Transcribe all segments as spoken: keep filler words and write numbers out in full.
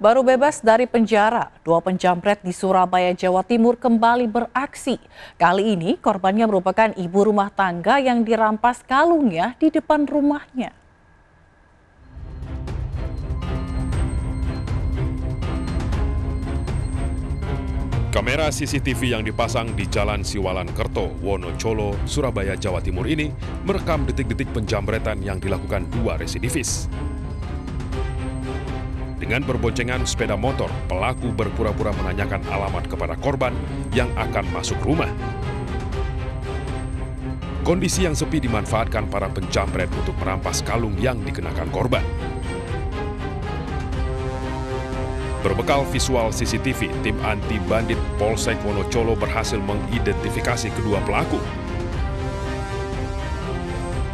Baru bebas dari penjara, dua penjamret di Surabaya, Jawa Timur kembali beraksi. Kali ini korbannya merupakan ibu rumah tangga yang dirampas kalungnya di depan rumahnya. Kamera C C T V yang dipasang di Jalan Siwalan Kerto, Wonocolo, Surabaya, Jawa Timur ini merekam detik-detik penjamretan yang dilakukan dua residivis. Dengan berboncengan sepeda motor, pelaku berpura-pura menanyakan alamat kepada korban yang akan masuk rumah. Kondisi yang sepi dimanfaatkan para penjamret untuk merampas kalung yang dikenakan korban. Berbekal visual C C T V, tim anti bandit Polsek Wonocolo berhasil mengidentifikasi kedua pelaku.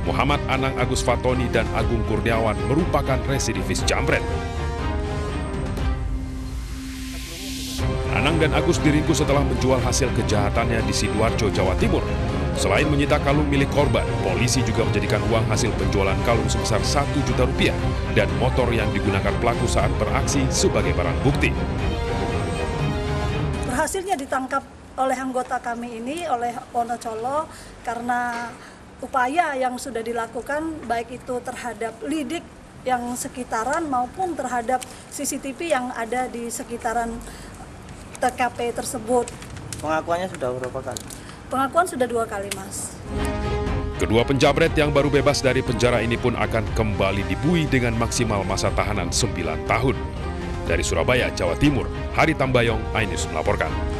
Muhammad Anang Agus Fatoni dan Agung Kurniawan merupakan residivis jamret. Anang dan Agus diringkus setelah menjual hasil kejahatannya di Sidoarjo, Jawa Timur. Selain menyita kalung milik korban, polisi juga menjadikan uang hasil penjualan kalung sebesar satu juta rupiah dan motor yang digunakan pelaku saat beraksi sebagai barang bukti. Berhasilnya ditangkap oleh anggota kami ini, oleh Wonocolo, karena upaya yang sudah dilakukan baik itu terhadap lidik yang sekitaran maupun terhadap C C T V yang ada di sekitaran T K P tersebut. Pengakuannya sudah berapa kali? Pengakuan sudah dua kali, Mas. Kedua penjamret yang baru bebas dari penjara ini pun akan kembali dibui dengan maksimal masa tahanan sembilan tahun. Dari Surabaya, Jawa Timur, Hari Tambayong, iNews melaporkan.